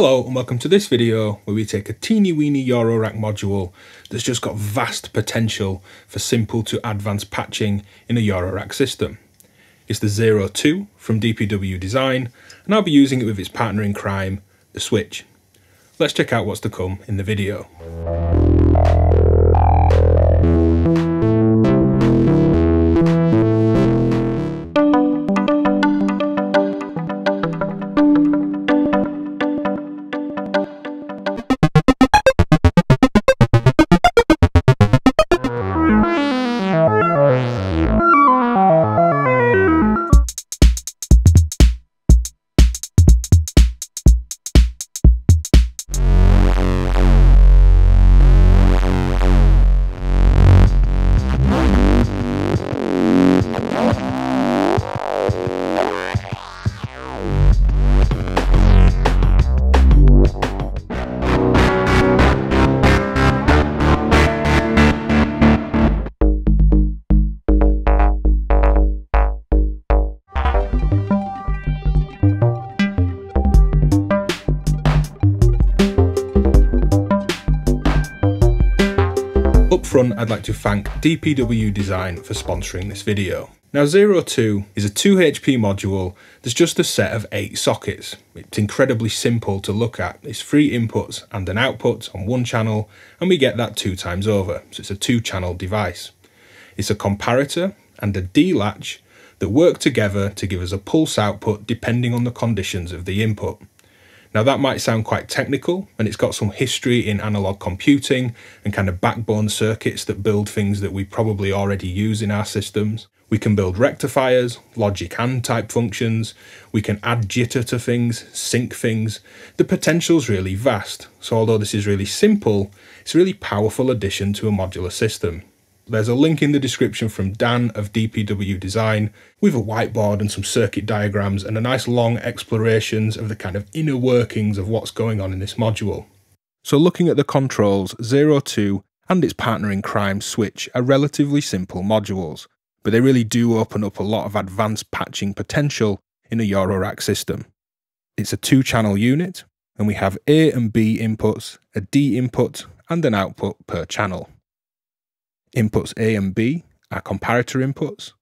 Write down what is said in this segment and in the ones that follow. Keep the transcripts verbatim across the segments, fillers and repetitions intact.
Hello and welcome to this video where we take a teeny weeny Eurorack module that's just got vast potential for simple to advanced patching in a Eurorack system. It's the Zero two from D P W Design and I'll be using it with its partner in crime, the Switch. Let's check out what's to come in the video. Up front, I'd like to thank D P W Design for sponsoring this video. Now Zero two is a two H P module that's just a set of eight sockets. It's incredibly simple to look at. It's three inputs and an output on one channel, and we get that two times over, so it's a two channel device. It's a comparator and a D latch that work together to give us a pulse output depending on the conditions of the input. Now that might sound quite technical, and it's got some history in analog computing and kind of backbone circuits that build things that we probably already use in our systems. We can build rectifiers, logic and type functions, we can add jitter to things, sync things. The potential's really vast, so although this is really simple, it's a really powerful addition to a modular system. There's a link in the description from Dan of D P W Design with a whiteboard and some circuit diagrams and a nice long explorations of the kind of inner workings of what's going on in this module. So looking at the controls, Zero two and its partner in crime Switch are relatively simple modules, but they really do open up a lot of advanced patching potential in a Eurorack system. It's a two channel unit and we have A and B inputs, a D input and an output per channel. Inputs A and B are comparator inputs,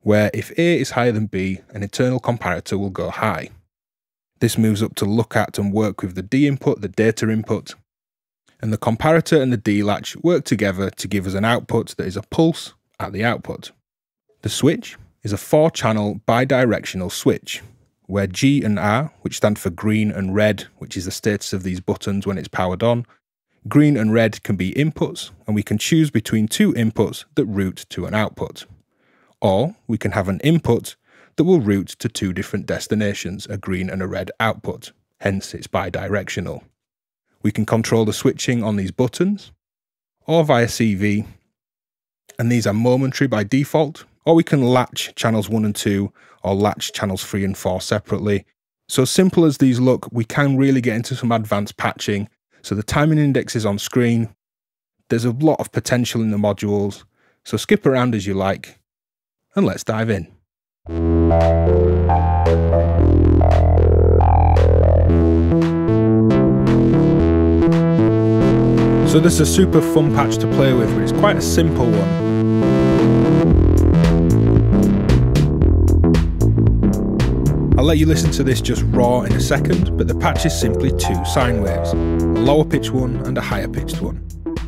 where if A is higher than B, an internal comparator will go high. This moves up to look at and work with the D input, the data input, and the comparator and the D latch work together to give us an output that is a pulse at the output. The Switch is a four-channel bidirectional switch, where G and R, which stand for green and red, which is the status of these buttons when it's powered on. Green and red can be inputs, and we can choose between two inputs that route to an output. Or we can have an input that will route to two different destinations, a green and a red output, hence it's bidirectional. We can control the switching on these buttons, or via C V, and these are momentary by default, or we can latch channels one and two, or latch channels three and four separately. So simple as these look, we can really get into some advanced patching. So the timing index is on screen. There's a lot of potential in the modules, so skip around as you like, and let's dive in. So this is a super fun patch to play with, but it's quite a simple one. I'll let you listen to this just raw in a second, but the patch is simply two sine waves, a lower pitched one and a higher pitched one.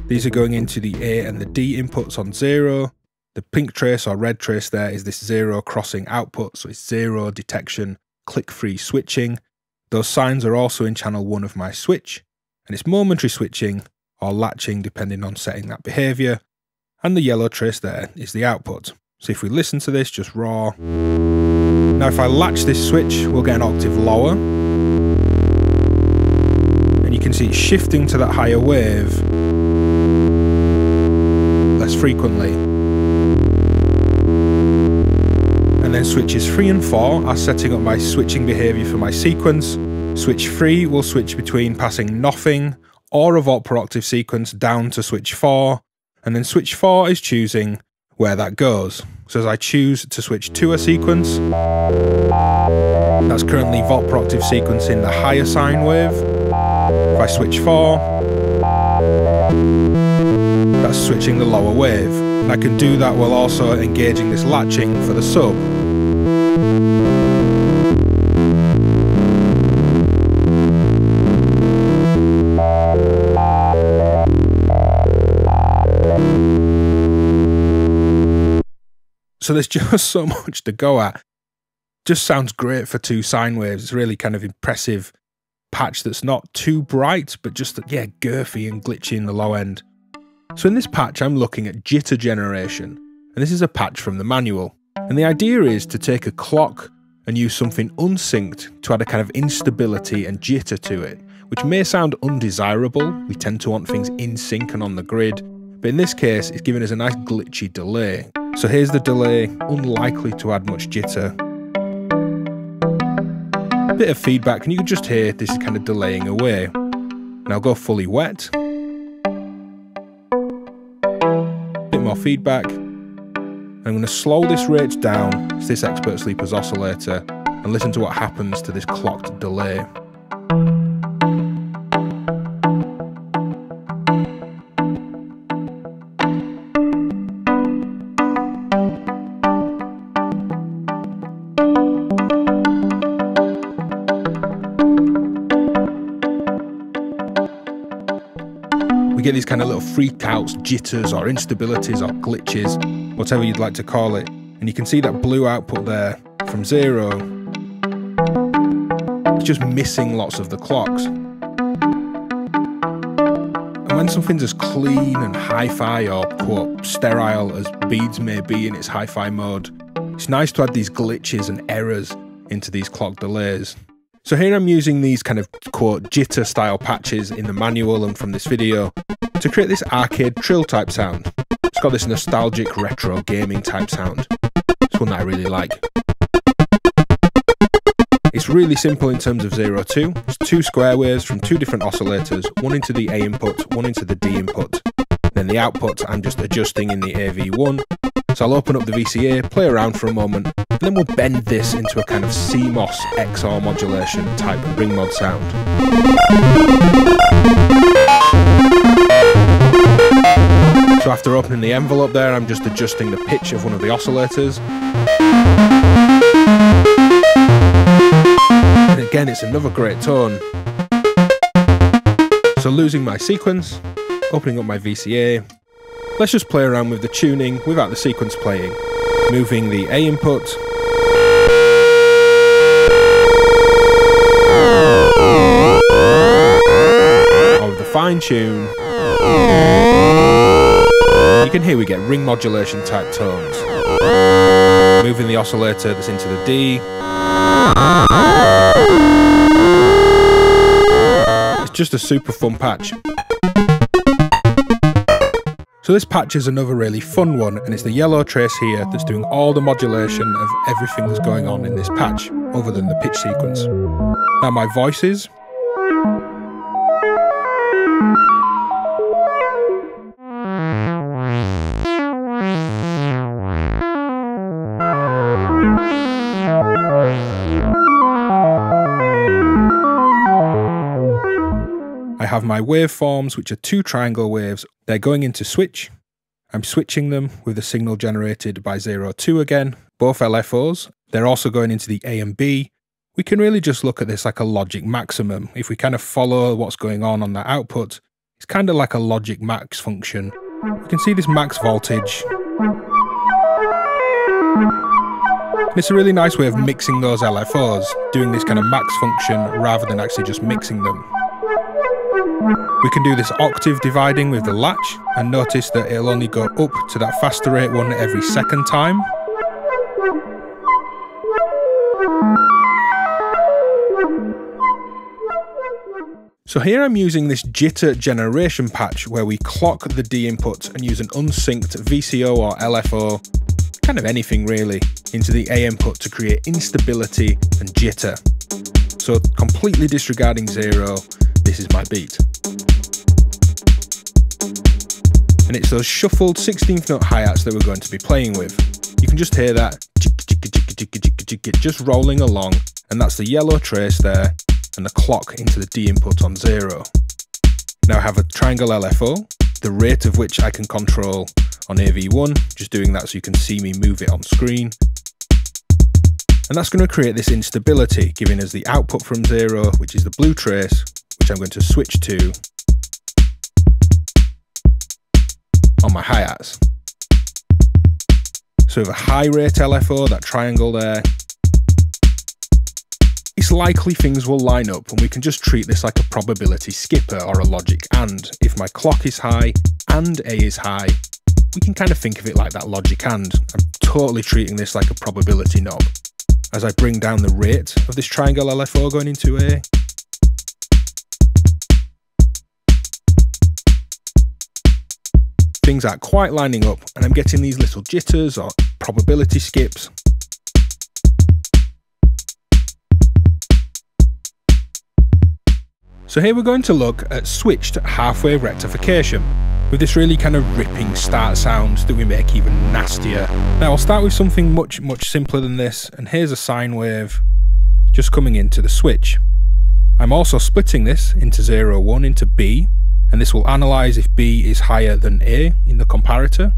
These are going into the A and the D inputs on zero. The pink trace or red trace there is this zero crossing output, so it's zero detection, click free switching. Those signs are also in channel one of my switch, and it's momentary switching or latching depending on setting that behaviour. And the yellow trace there is the output. So if we listen to this just raw. Now if I latch this switch, we'll get an octave lower, and you can see it's shifting to that higher wave less frequently. And then switches three and four are setting up my switching behaviour for my sequence. Switch three will switch between passing nothing or a volt per octave sequence down to switch four, and then switch four is choosing where that goes. So as I choose to switch to a sequence, that's currently volt per octave sequence in the higher sine wave, If I switch four, that's switching the lower wave. And I can do that while also engaging this latching for the sub. So there's just so much to go at. Just sounds great for two sine waves. It's really kind of impressive patch that's not too bright, but just, yeah, girthy and glitchy in the low end. So in this patch, I'm looking at jitter generation, and this is a patch from the manual. And the idea is to take a clock and use something unsynced to add a kind of instability and jitter to it, which may sound undesirable. We tend to want things in sync and on the grid, but in this case, it's giving us a nice glitchy delay. So here's the delay, unlikely to add much jitter. Bit of feedback, and you can just hear this is kind of delaying away. Now go fully wet. Bit more feedback. I'm going to slow this rate down to this Expert Sleepers oscillator and listen to what happens to this clocked delay. Get these kind of little freakouts, jitters or instabilities or glitches, whatever you'd like to call it. And you can see that blue output there from zero. It's just missing lots of the clocks. And when something's as clean and hi-fi or, quote, sterile as Beads may be in its hi-fi mode, it's nice to add these glitches and errors into these clock delays. So here I'm using these kind of, quote, jitter style patches in the manual and from this video to create this arcade trill type sound. It's got this nostalgic retro gaming type sound. It's one that I really like. It's really simple in terms of zero two. It's two square waves from two different oscillators, one into the A input, one into the D input. Then the output I'm just adjusting in the A V one. So I'll open up the V C A, play around for a moment, and then we'll bend this into a kind of C MOS X O R modulation type ring mod sound. So after opening the envelope there, I'm just adjusting the pitch of one of the oscillators. And again, it's another great tone. So losing my sequence, opening up my V C A, let's just play around with the tuning without the sequence playing. Moving the A input. Or with the fine tune. You can hear we get ring modulation type tones. Moving the oscillator that's into the D. It's just a super fun patch. So this patch is another really fun one, and it's the yellow trace here that's doing all the modulation of everything that's going on in this patch, other than the pitch sequence. Now my voices. I have my waveforms, which are two triangle waves. They're going into Switch. I'm switching them with the signal generated by zero two again, both L F Os. They're also going into the A and B. We can really just look at this like a logic maximum. If we kind of follow what's going on on that output, it's kind of like a logic max function. You can see this max voltage. And it's a really nice way of mixing those L F Os, doing this kind of max function rather than actually just mixing them. We can do this octave dividing with the latch, and notice that it'll only go up to that faster rate one every second time. So here I'm using this jitter generation patch where we clock the D input and use an unsynced V C O or L F O, kind of anything really, into the A input to create instability and jitter. So completely disregarding zero, this is my beat. And it's those shuffled sixteenth note hi-hats that we're going to be playing with. You can just hear that just rolling along, and that's the yellow trace there. and the clock into the D input on zero. Now I have a triangle L F O, the rate of which I can control on A V one, just doing that so you can see me move it on screen. And that's going to create this instability, giving us the output from zero, which is the blue trace, which I'm going to switch to on my hi-hats. So with a high rate L F O, that triangle there, it's likely things will line up, and we can just treat this like a probability skipper or a logic AND. If my clock is high and A is high, we can kind of think of it like that logic AND. I'm totally treating this like a probability knob. As I bring down the rate of this triangle L F O going into A, things aren't quite lining up and I'm getting these little jitters or probability skips. So here we're going to look at switched halfway rectification, with this really kind of ripping start sound that we make even nastier. Now I'll start with something much, much simpler than this, and here's a sine wave just coming into the switch. I'm also splitting this into zero one into B, and this will analyse if B is higher than A in the comparator.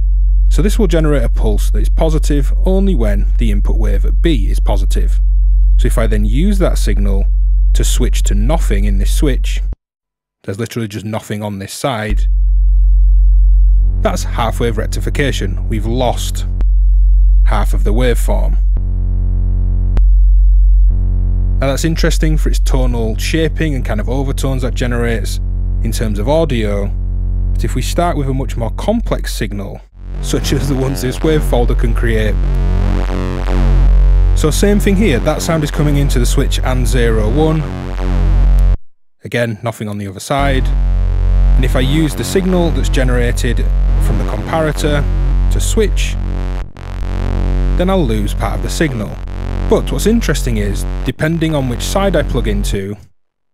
So this will generate a pulse that is positive only when the input wave at B is positive. So if I then use that signal to switch to nothing in this switch, there's literally just nothing on this side, that's half wave rectification. We've lost half of the waveform. Now that's interesting for its tonal shaping and kind of overtones that generates in terms of audio, but if we start with a much more complex signal, such as the ones this wave folder can create. So same thing here, that sound is coming into the switch AND zero one. Again, nothing on the other side. And if I use the signal that's generated from the comparator to switch, then I'll lose part of the signal. But what's interesting is, depending on which side I plug into,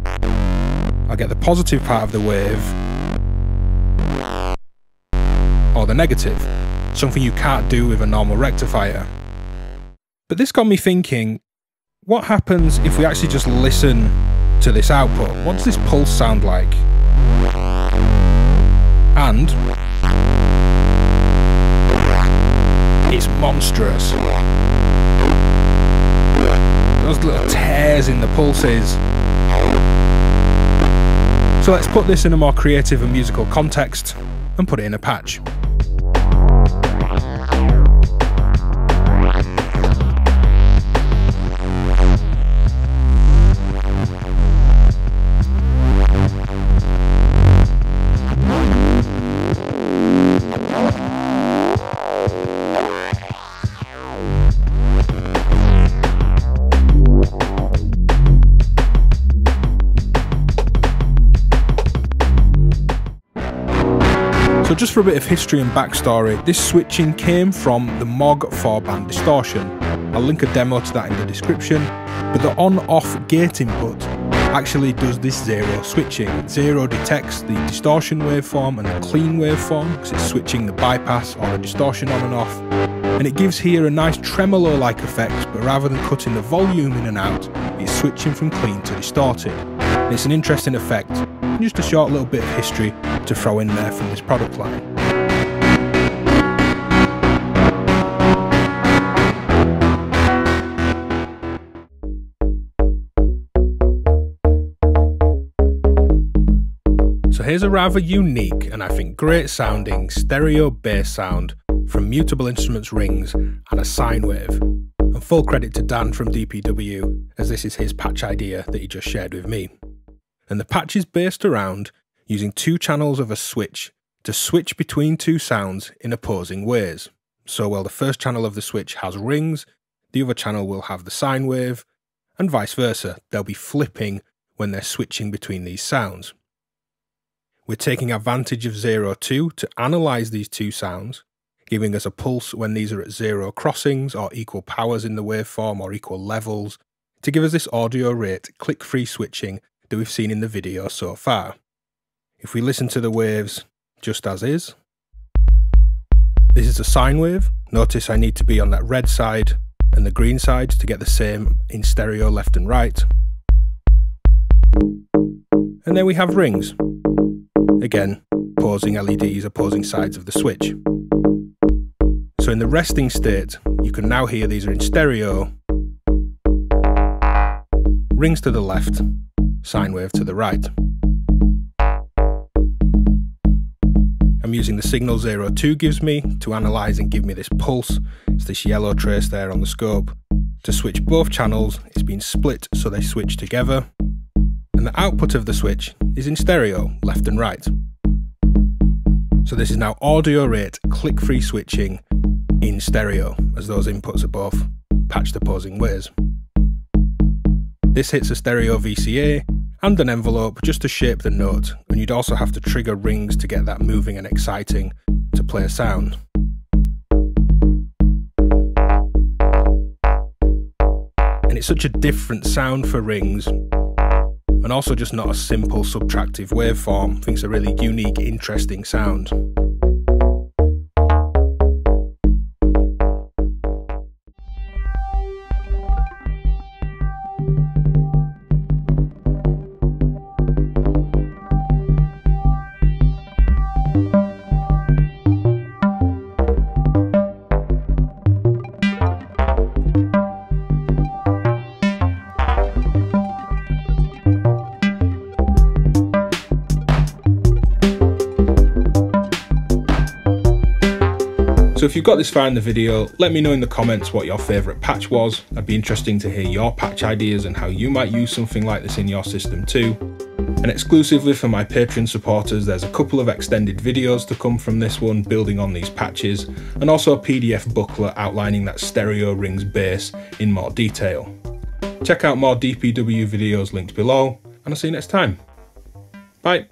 I'll get the positive part of the wave or the negative, something you can't do with a normal rectifier. But this got me thinking, what happens if we actually just listen to this output? What does this pulse sound like? And it's monstrous. Those little tears in the pulses. So let's put this in a more creative and musical context and put it in a patch. So just for a bit of history and backstory, this switching came from the MOG four band distortion. I'll link a demo to that in the description, but the on-off gate input actually does this zero switching. Zero detects the distortion waveform and the clean waveform, because it's switching the bypass or the distortion on and off, and it gives here a nice tremolo-like effect, but rather than cutting the volume in and out, it's switching from clean to distorted. And it's an interesting effect, and just a short little bit of history to throw in there from this product line. So here's a rather unique and I think great sounding stereo bass sound from Mutable Instruments Rings and a sine wave. And full credit to Dan from D P W, as this is his patch idea that he just shared with me. And the patch is based around using two channels of a switch to switch between two sounds in opposing ways. So while the first channel of the switch has rings, the other channel will have the sine wave, and vice versa. They'll be flipping when they're switching between these sounds. We're taking advantage of zero two to analyse these two sounds, giving us a pulse when these are at zero crossings or equal powers in the waveform or equal levels, to give us this audio rate click-free switching that we've seen in the video so far. If we listen to the waves just as is, this is a sine wave. Notice I need to be on that red side and the green side to get the same in stereo left and right. And then we have rings. Again, pausing L E Ds are pausing sides of the switch. So in the resting state, you can now hear these are in stereo. Rings to the left, sine wave to the right. I'm using the signal zero two gives me to analyse and give me this pulse. It's this yellow trace there on the scope. To switch both channels, it's been split so they switch together. And the output of the switch is in stereo, left and right. So this is now audio rate click-free switching in stereo, as those inputs are both patched opposing ways. This hits a stereo V C A and an envelope just to shape the note, and you'd also have to trigger rings to get that moving and exciting to play sound. And it's such a different sound for rings, and also just not a simple subtractive waveform. I think it's a really unique, interesting sound. So if you've got this far in the video, let me know in the comments what your favourite patch was. I'd be interesting to hear your patch ideas and how you might use something like this in your system too. And exclusively for my Patreon supporters, there's a couple of extended videos to come from this one building on these patches, and also a P D F booklet outlining that stereo rings bass in more detail. Check out more D P W videos linked below, and I'll see you next time. Bye!